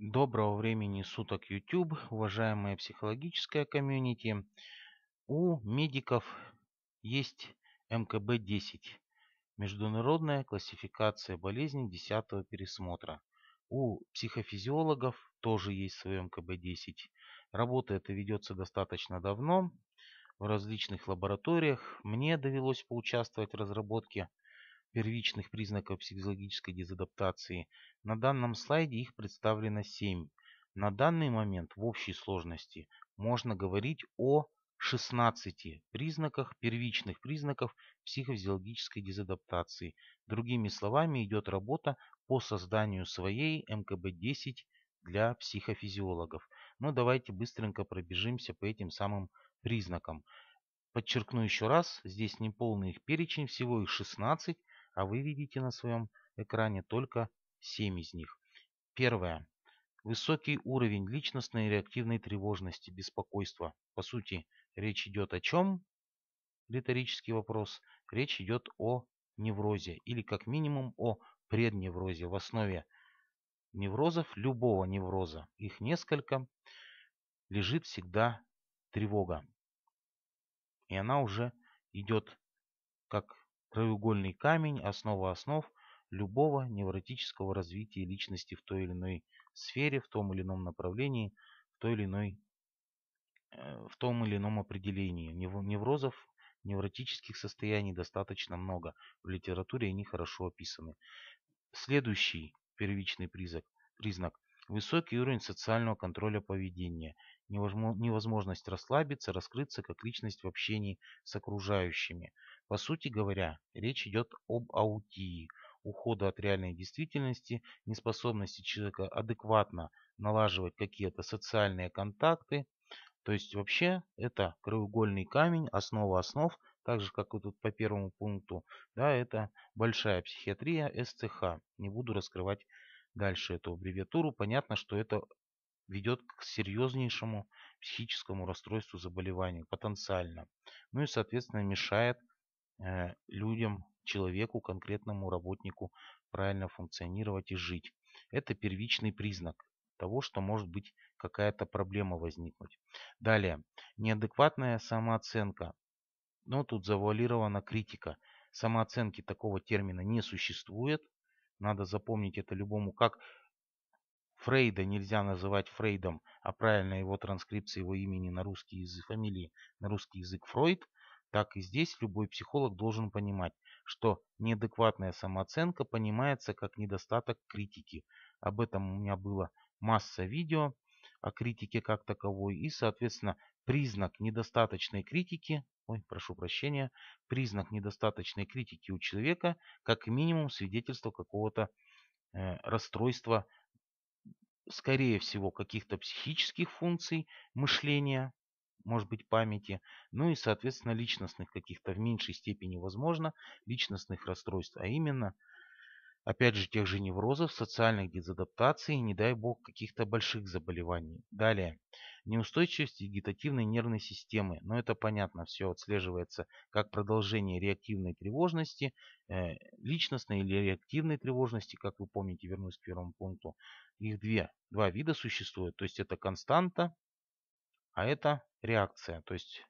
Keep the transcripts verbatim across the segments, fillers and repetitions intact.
Доброго времени суток, YouTube, уважаемая психологическая комьюнити. У медиков есть эм ка бэ десять, международная классификация болезней десятого пересмотра. У психофизиологов тоже есть свой эм ка бэ десять. Работа эта ведется достаточно давно в различных лабораториях. Мне довелось поучаствовать в разработке первичных признаков психофизиологической дезадаптации. На данном слайде их представлено семь. На данный момент в общей сложности можно говорить о шестнадцати признаках, первичных признаках психофизиологической дезадаптации. Другими словами, идет работа по созданию своей эм ка бэ десять для психофизиологов. Но давайте быстренько пробежимся по этим самым признакам. Подчеркну еще раз, здесь не полный их перечень, всего их шестнадцать. А вы видите на своем экране только семь из них. Первое. Высокий уровень личностной и реактивной тревожности, беспокойства. По сути, речь идет о чем? Риторический вопрос. Речь идет о неврозе или как минимум о предневрозе. В основе неврозов, любого невроза, их несколько, лежит всегда тревога. И она уже идет как краеугольный камень, основа основ любого невротического развития личности в той или иной сфере, в том или ином направлении, в той или иной, в том или ином определении. Неврозов, невротических состояний достаточно много. В литературе они хорошо описаны. Следующий первичный признак, признак – высокий уровень социального контроля поведения. Невозможность расслабиться, раскрыться как личность в общении с окружающими. По сути говоря, речь идет об аутии, ухода от реальной действительности, неспособности человека адекватно налаживать какие-то социальные контакты. То есть вообще это краеугольный камень, основа основ, так же как и тут по первому пункту. Да, это большая психиатрия, эс цэ ха. Не буду раскрывать дальше эту аббревиатуру. Понятно, что это ведет к серьезнейшему психическому расстройству, заболеванию потенциально. Ну и, соответственно, мешает э, людям, человеку, конкретному работнику правильно функционировать и жить. Это первичный признак того, что может быть какая-то проблема возникнуть. Далее. Неадекватная самооценка. Но тут завуалирована критика. Самооценки такого термина не существует. Надо запомнить это любому, как Фрейда нельзя называть Фрейдом, а правильно его транскрипция его имени на русский язык, фамилии на русский язык Фройд, так и здесь любой психолог должен понимать, что неадекватная самооценка понимается как недостаток критики. Об этом у меня была масса видео о критике как таковой. И, соответственно, признак недостаточной критики, ой, прошу прощения, признак недостаточной критики у человека как минимум свидетельство какого-то э, расстройства, скорее всего, каких-то психических функций мышления, может быть, памяти, ну и, соответственно, личностных каких-то в меньшей степени, возможно, личностных расстройств, а именно, опять же, тех же неврозов, социальных дезадаптаций, не дай бог, каких-то больших заболеваний. Далее, неустойчивость вегетативной нервной системы. Но это понятно, все отслеживается как продолжение реактивной тревожности, э, личностной или реактивной тревожности, как вы помните, вернусь к первому пункту. Их две, два вида существуют, то есть это константа, а это реакция. То есть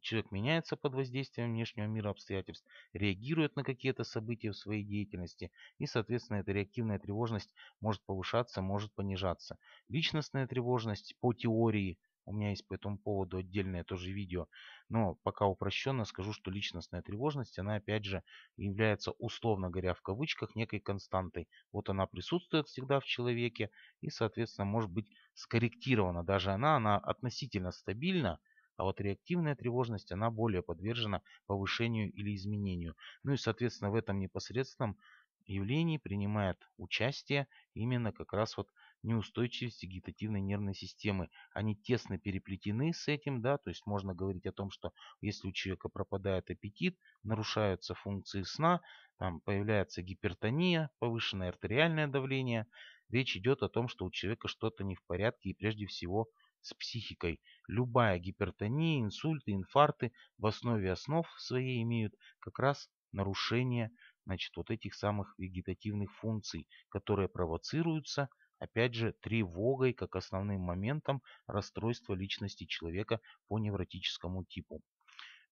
человек меняется под воздействием внешнего мира, обстоятельств, реагирует на какие-то события в своей деятельности. И, соответственно, эта реактивная тревожность может повышаться, может понижаться. Личностная тревожность по теории, у меня есть по этому поводу отдельное тоже видео, но пока упрощенно скажу, что личностная тревожность, она опять же является, условно говоря, в кавычках, некой константой. Вот она присутствует всегда в человеке и, соответственно, может быть скорректирована. Даже она, она относительно стабильна, а вот реактивная тревожность, она более подвержена повышению или изменению. Ну и, соответственно, в этом непосредственном явлении принимает участие именно как раз вот неустойчивость вегетативной нервной системы. Они тесно переплетены с этим, да, то есть можно говорить о том, что если у человека пропадает аппетит, нарушаются функции сна, там появляется гипертония, повышенное артериальное давление. Речь идет о том, что у человека что-то не в порядке и прежде всего с психикой. Любая гипертония, инсульты, инфаркты в основе основ своей имеют как раз нарушение, значит, вот этих самых вегетативных функций, которые провоцируются опять же, тревогой как основным моментом расстройства личности человека по невротическому типу.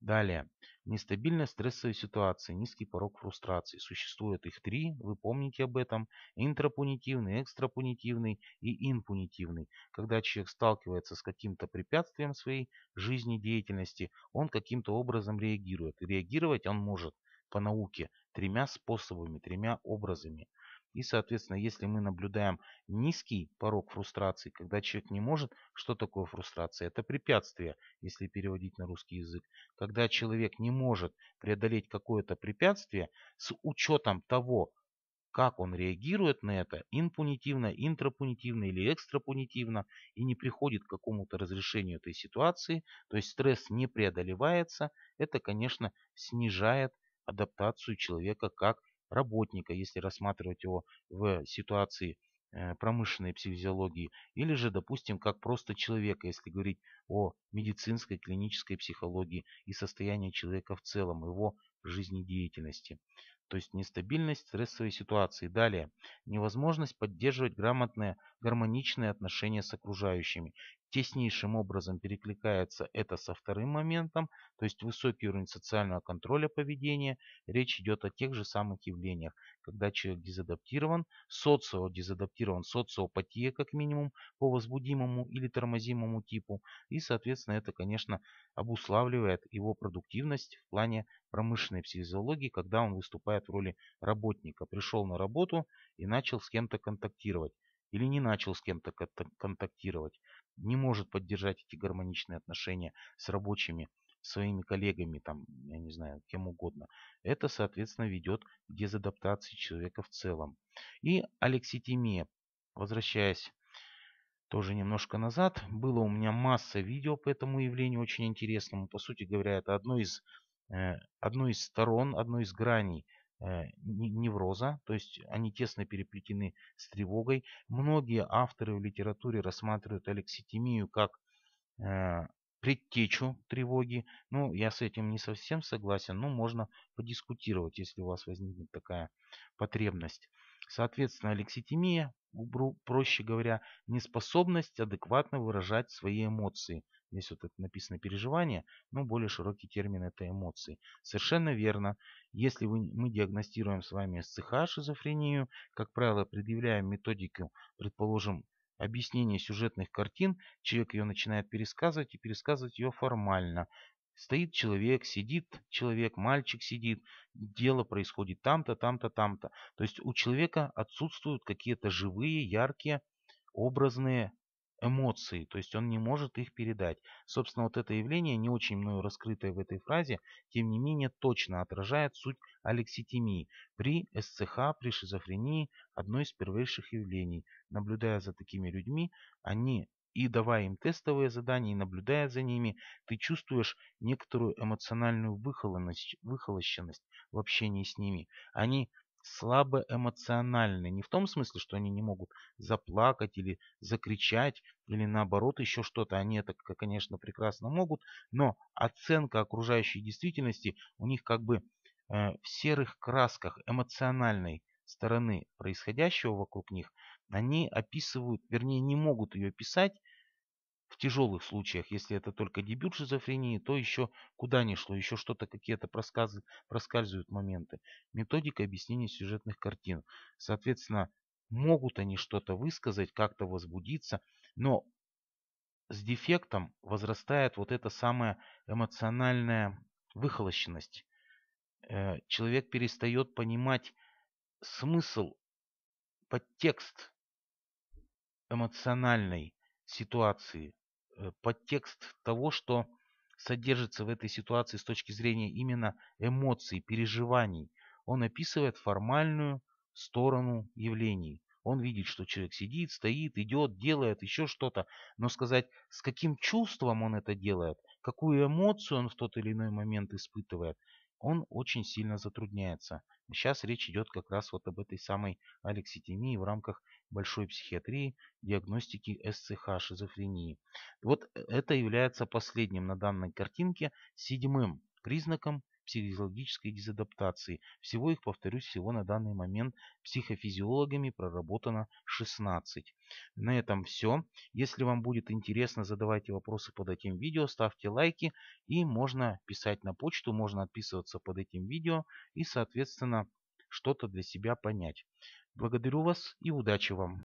Далее. Нестабильная стрессовая ситуация, низкий порог фрустрации. Существует их три, вы помните об этом. Интрапунитивный, экстрапунитивный и инпунитивный. Когда человек сталкивается с каким-то препятствием своей жизнедеятельности, он каким-то образом реагирует. И реагировать он может по науке тремя способами, тремя образами. И, соответственно, если мы наблюдаем низкий порог фрустрации, когда человек не может... Что такое фрустрация? Это препятствие, если переводить на русский язык. Когда человек не может преодолеть какое-то препятствие с учетом того, как он реагирует на это, инпунитивно, интрапунитивно или экстрапунитивно, и не приходит к какому-то разрешению этой ситуации, то есть стресс не преодолевается, это, конечно, снижает адаптацию человека как работника, если рассматривать его в ситуации промышленной психофизиологии, или же, допустим, как просто человека, если говорить о медицинской, клинической психологии и состоянии человека в целом, его жизнедеятельности. То есть нестабильность стрессовой ситуации. Далее, невозможность поддерживать грамотные, гармоничные отношения с окружающими. Теснейшим образом перекликается это со вторым моментом, то есть высокий уровень социального контроля поведения. Речь идет о тех же самых явлениях, когда человек дезадаптирован, социодезадаптирован, социопатия как минимум по возбудимому или тормозимому типу. И, соответственно, это, конечно, обуславливает его продуктивность в плане промышленной психофизиологии, когда он выступает в роли работника. Пришел на работу и начал с кем-то контактировать. Или не начал с кем-то контактировать. Не может поддержать эти гармоничные отношения с рабочими, своими коллегами, там, я не знаю, кем угодно. Это, соответственно, ведет к дезадаптации человека в целом. И алекситимия. Возвращаясь тоже немножко назад, было у меня масса видео по этому явлению очень интересному. По сути говоря, это одно из, одно из сторон, одно из граней невроза, то есть они тесно переплетены с тревогой. Многие авторы в литературе рассматривают алекситимию как э, предтечу тревоги. Ну, я с этим не совсем согласен, но можно подискутировать, если у вас возникнет такая потребность. Соответственно, алекситимия, проще говоря, неспособность адекватно выражать свои эмоции. Здесь вот это написано переживание, но более широкий термин это эмоции. Совершенно верно. Если вы, мы диагностируем с вами эс цэ ха, шизофрению, как правило, предъявляем методику, предположим, объяснения сюжетных картин, человек ее начинает пересказывать и пересказывать ее формально. Стоит человек, сидит человек, мальчик сидит, дело происходит там-то, там-то, там-то. То есть у человека отсутствуют какие-то живые, яркие, образные эмоции, то есть он не может их передать. Собственно, вот это явление, не очень мною раскрытое в этой фразе, тем не менее точно отражает суть алекситимии. При эс цэ ха, при шизофрении одно из первейших явлений. Наблюдая за такими людьми, они и давая им тестовые задания, и наблюдая за ними, ты чувствуешь некоторую эмоциональную выхолощенность в общении с ними. Они слабо эмоциональны. Не в том смысле, что они не могут заплакать или закричать, или наоборот еще что-то. Они это, конечно, прекрасно могут, но оценка окружающей действительности у них как бы в серых красках эмоциональной стороны происходящего вокруг них. Они описывают, вернее, не могут ее писать в тяжелых случаях. Если это только дебют шизофрении, то еще куда ни шло, еще что-то, какие-то проскальзывают моменты. Методика объяснения сюжетных картин. Соответственно, могут они что-то высказать, как-то возбудиться, но с дефектом возрастает вот эта самая эмоциональная выхолощенность. Человек перестает понимать смысл, подтекст эмоциональной ситуации, подтекст того, что содержится в этой ситуации с точки зрения именно эмоций, переживаний. Он описывает формальную сторону явлений. Он видит, что человек сидит, стоит, идет, делает еще что-то. Но сказать, с каким чувством он это делает, какую эмоцию он в тот или иной момент испытывает, он очень сильно затрудняется. Сейчас речь идет как раз вот об этой самой алекситимии в рамках большой психиатрии, диагностики эс цэ ха, шизофрении. Вот это является последним на данной картинке, седьмым признаком психофизиологической дезадаптации. Всего их, повторюсь, всего на данный момент психофизиологами проработано шестнадцать. На этом все. Если вам будет интересно, задавайте вопросы под этим видео, ставьте лайки, и можно писать на почту, можно отписываться под этим видео и, соответственно, что-то для себя понять. Благодарю вас и удачи вам!